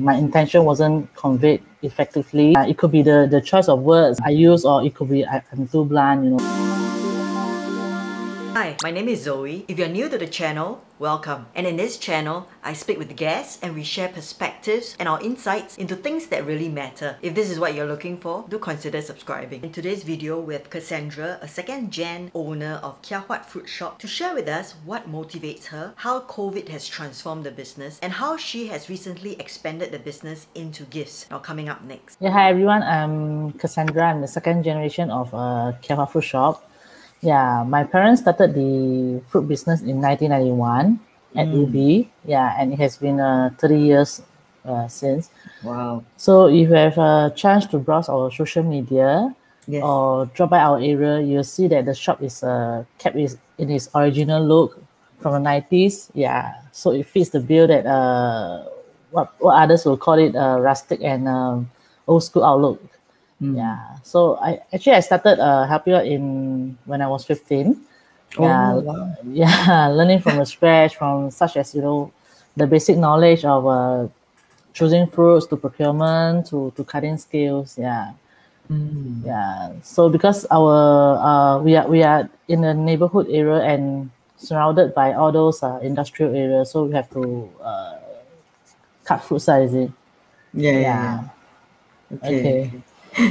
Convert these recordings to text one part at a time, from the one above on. My intention wasn't conveyed effectively. It could be the choice of words I use, or it could be I'm too blunt, you know. Hi, my name is Zoe. If you're new to the channel, welcome. And in this channel, I speak with guests and we share perspectives and our insights into things that really matter. If this is what you're looking for, do consider subscribing. In today's video, we have Cassandra, a second-gen owner of Kia Huat Fruit Shop, to share with us what motivates her, how COVID has transformed the business, and how she has recently expanded the business into gifts. Now, coming up next. Yeah, hi everyone. I'm Cassandra. I'm the second generation of Kia Huat Fruit Shop. Yeah, my parents started the fruit business in 1991 at UB. Yeah, and it has been 30 years since. Wow. So if you have a chance to browse our social media, yes, or drop by our area, you'll see that the shop is kept in its original look from the 90s. Yeah, so it fits the bill that what others will call it rustic and old school outlook. Yeah, so I started helping out when I was 15. Yeah, wow. Yeah, learning from the scratch, from such as, you know, the basic knowledge of choosing fruits to procurement to cutting skills. Yeah, yeah. So because our we are in the neighborhood area and surrounded by all those industrial areas, so we have to cut fruits, is it? Yeah, yeah. Okay.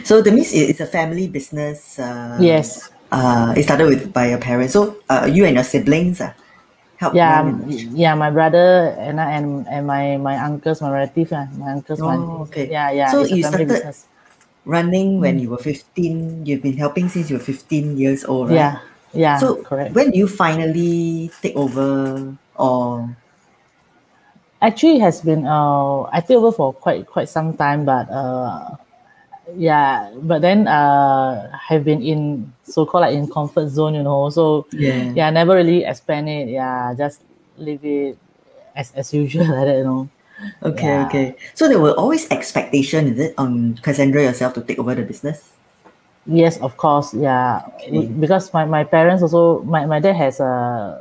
So that means it's a family business. Yes. It started by your parents. So you and your siblings helped. Yeah, my brother and I, and my uncles, my relatives, my uncles. Oh, okay. Yeah, yeah. So you started running when you were 15. You've been helping since you were 15 years old, right? Yeah, yeah. So correct. When do you finally take over? Or actually, it has been I took over for quite some time, but yeah, but then I've been in so-called like in comfort zone, you know, so yeah, never really expand it. Yeah, just leave it as usual, like that, you know. Okay, yeah. Okay, so there were always expectations, is it, on Cassandra yourself to take over the business? Yes, of course. Yeah, okay. Because my parents also, my dad has a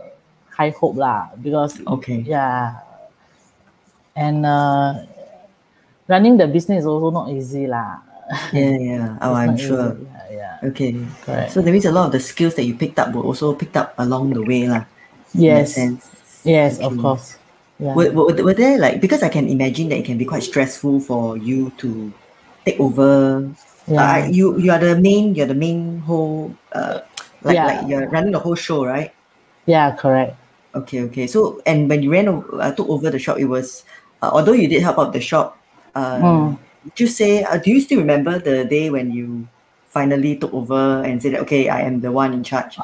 high hope lah, because okay, yeah, and running the business is also not easy lah. Yeah, yeah. Oh, I'm sure. Yeah, yeah. Okay. Correct. So that means a lot of the skills that you picked up were also picked up along the way, lah. Yes. Yes, okay. Of course. Yeah. Were there, like, because I can imagine that it can be quite stressful for you to take over. Yeah. You are the main. You're the main whole. Like you're running the whole show, right? Yeah. Correct. Okay. Okay. So, and when you took over the shop, it was although you did help out the shop. Would you say, do you still remember the day when you finally took over and said, okay, I am the one in charge?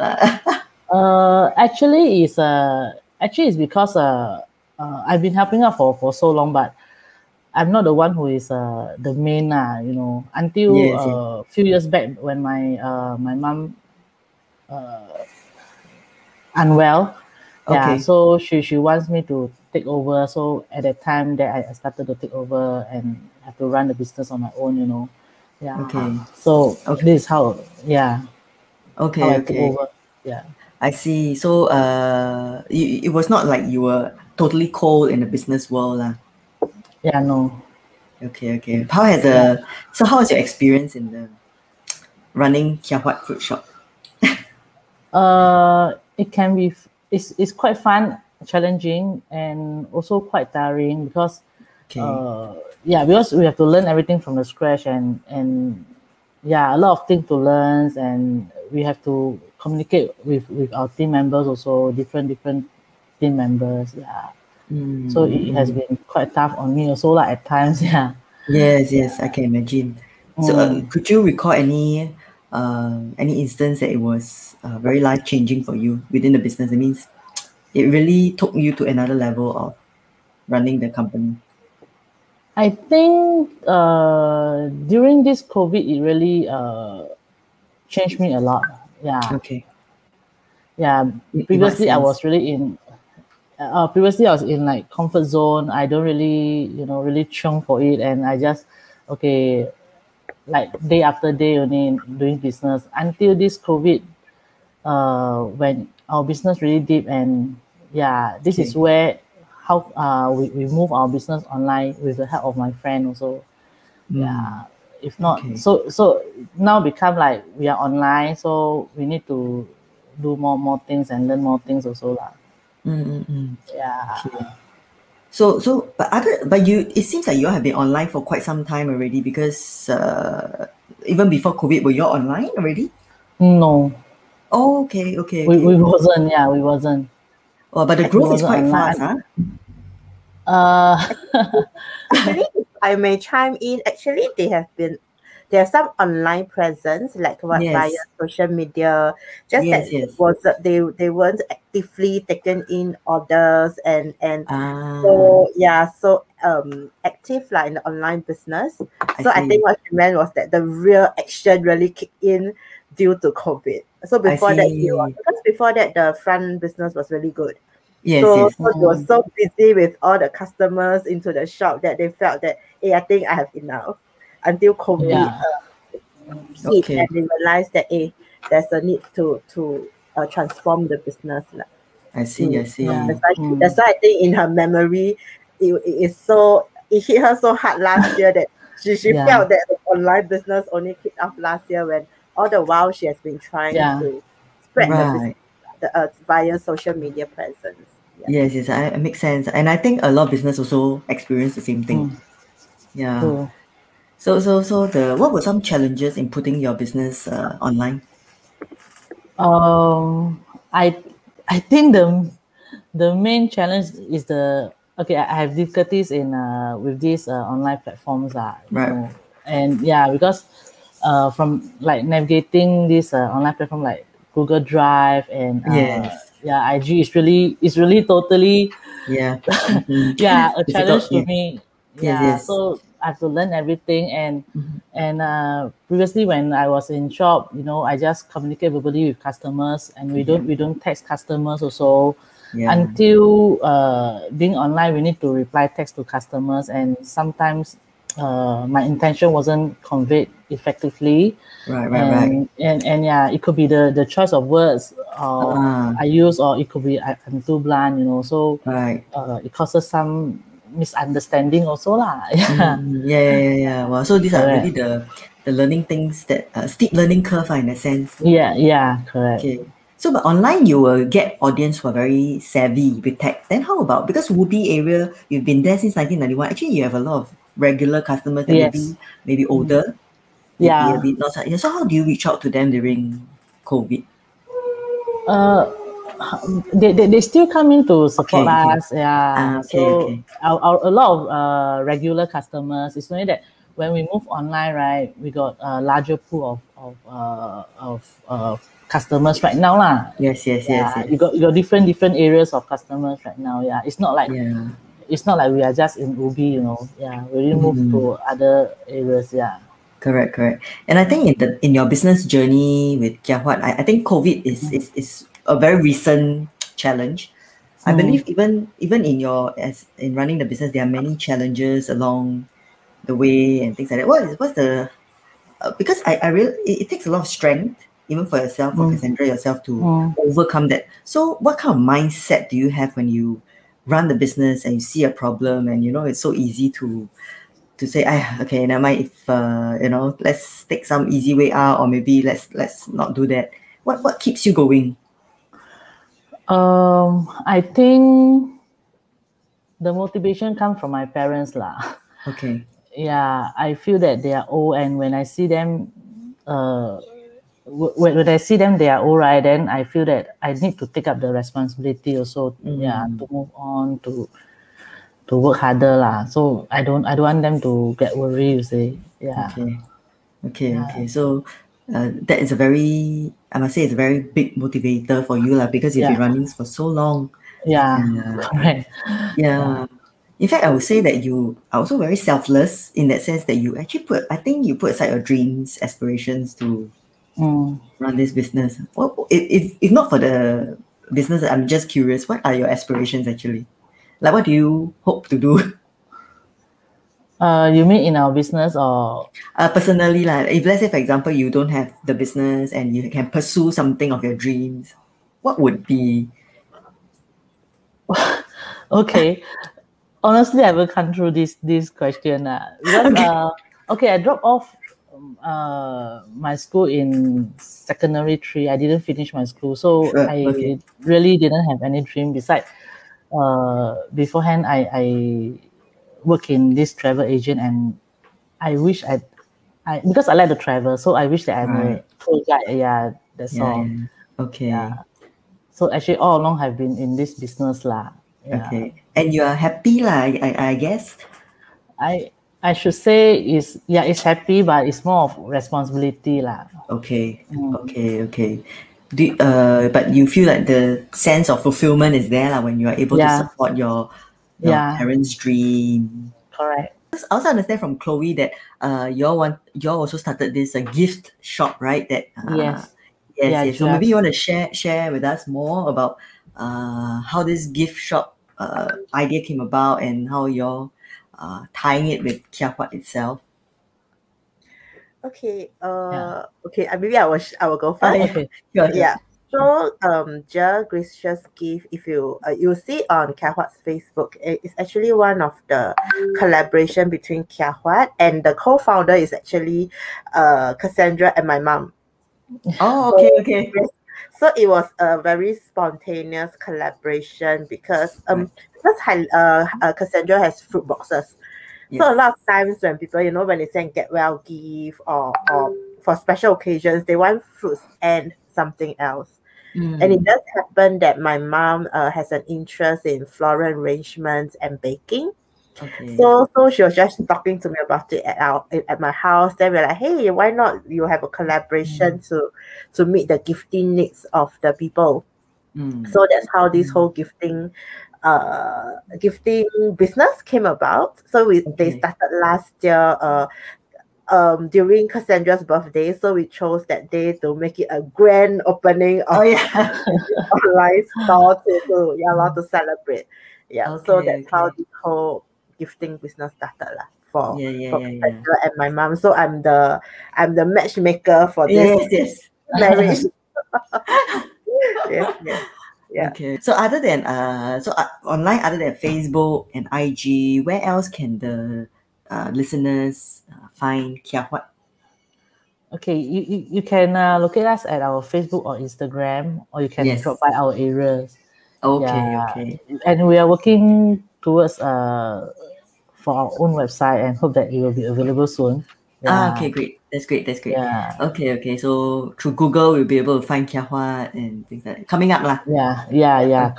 Actually, it's because I've been helping out for so long, but I'm not the one who is the main, you know, until a few years back when my mom unwell. Yeah, okay. So she wants me to take over. So at that time that I started to take over and have to run the business on my own, you know. Yeah. Okay. So this is how. Yeah. Okay. How I took over. Yeah. I see. So it was not like you were totally cold in the business world, lah. Yeah. No. Okay. Okay. How was your experience in the running Kia Huat Fruit Shop? It can be. It's quite fun, challenging, and also quite tiring because, because we have to learn everything from the scratch and yeah, a lot of things to learn, and we have to communicate with our team members also, different team members. Yeah, so it has been quite tough on me also, like at times. Yeah. Yes, I can imagine. So could you recall any instance that it was very life-changing for you within the business? It means it really took you to another level of running the company. I think during this COVID, it really changed me a lot. Yeah. Okay. Yeah. Previously I was in like comfort zone. I don't really, you know, really chung for it, and I just like day after day only doing business until this COVID, when our business really deep, and yeah, this is where how we move our business online with the help of my friend also. Yeah. If not, okay. so now become like we are online, so we need to do more things and learn more things also lah. Yeah. Okay. So but you, it seems like you all have been online for quite some time already, because even before COVID, were you all online already? No. Oh, okay. We wasn't. Yeah, we wasn't. Oh, but the growth is quite fast, huh? I may chime in. Actually, there are some online presence, like what, via social media. Just they weren't actively taking in orders and so active like in the online business. I think what she meant was that the real action really kicked in due to COVID. So before that, the front business was really good. So they were so busy with all the customers into the shop that they felt that, hey, I think I have enough, until COVID hit, and they realized that, hey, there's a need to transform the business. I see. Yeah. That's why I think in her memory, it hit her so hard last year that she felt that the online business only kicked off last year, when all the while she has been trying to spread the business via social media presence. Yeah. Yes, it makes sense. And I think a lot of business also experience the same thing. Yeah. Cool. So what were some challenges in putting your business online? I think the main challenge is I have difficulties in with these online platforms, because from like navigating this online platform like Google Drive and IG is really totally a challenge to me. So I have to learn everything, and previously when I was in shop, I just communicate verbally with customers, and we don't text customers also. Until being online, we need to reply text to customers, and sometimes my intention wasn't conveyed effectively. And it could be the choice of words I use, or it could be I'm too blunt, So it causes some misunderstanding also lah. Well, so these are really the learning things that steep learning curve in a sense. Correct. Okay. So but online you will get audience who are very savvy with tech. Then how about, because Ubi area, you've been there since 1991, actually you have a lot of regular customers that maybe older. Yeah. Maybe not, so how do you reach out to them during COVID? They still come in to support us. A lot of regular customers. It's only that when we move online, we got a larger pool of customers right now lah. Yes. You got different areas of customers right now. It's not like we are just in Ubi, We really move to other areas. Correct. And I think in your business journey with Kia Huat, I think COVID is a very recent challenge. I believe even in running the business, there are many challenges along the way and things like that. Because I really, it takes a lot of strength, even for yourself, for Cassandra yourself, to overcome that. So what kind of mindset do you have when you run the business and you see a problem, and it's so easy to say, okay, never mind, if let's take some easy way out, or maybe let's not do that. What keeps you going? I think the motivation comes from my parents lah. Okay. Yeah, I feel that they are old, and when I see them, they are old, then I feel that I need to take up the responsibility also. To move on, to work harder lah. So I don't want them to get worried. You see. Yeah. Okay. So. That is it's a very big motivator for you, because you've been running for so long. Correct. In fact, I would say that you are also very selfless in that sense, that you actually put aside your dreams, aspirations to run this business. Well, if not for the business, I'm just curious, what are your aspirations actually? Like, what do you hope to do? You mean in our business, or personally, like if let's say for example you don't have the business and you can pursue something of your dreams, what would be Okay. Honestly, I will come through this question. I dropped off my school in secondary 3. I didn't finish my school, so I really didn't have any dream. Besides, beforehand, I work in this travel agent, and I wish I because I like to travel, so I wish that I'm a tour guide. Yeah, that's all. Yeah. Okay. Yeah. So actually, all along I've been in this business lah. Yeah. Okay. And you are happy lah, I guess. I should say it's happy, but it's more of responsibility lah. Okay. Okay. But you feel like the sense of fulfillment is there lah when you are able to support your parents' dream. Correct. I also understand from Khloe that you also started this gift shop, right? That yes. So maybe you want to share with us more about how this gift shop idea came about and how you're tying it with Kia Huat itself. Okay. Okay. Maybe I will go first. Okay. Yeah. So Gia Gracious Gift, if you see on Kia Huat's Facebook, it's actually one of the collaboration between Kia Huat, and the co-founder is actually Cassandra and my mom. Oh, okay. So it was a very spontaneous collaboration because Cassandra has fruit boxes. Yes. So a lot of times when people, when they say get well gift or for special occasions, they want fruits and something else. And it just happened that my mom has an interest in floral arrangements and baking. Okay. So she was just talking to me about it at my house. Then we're like, hey, why not you have a collaboration to meet the gifting needs of the people? So that's how this whole gifting business came about. So they started last year during Cassandra's birthday, so we chose that day to make it a grand opening of online store to celebrate. Yeah, okay, so that's how this whole gifting business started for Cassandra and my mom. So I'm the matchmaker for this marriage. Yeah. Okay. So other than online, other than Facebook and IG, where else can the listeners find Kia Huat? Okay, you can locate us at our Facebook or Instagram, or you can drop by our areas. Okay. And we are working towards for our own website and hope that it will be available soon. Yeah. Okay, great. That's great. Yeah. Okay. So through Google, we'll be able to find Kia Huat and things like that. Coming up lah. Yeah.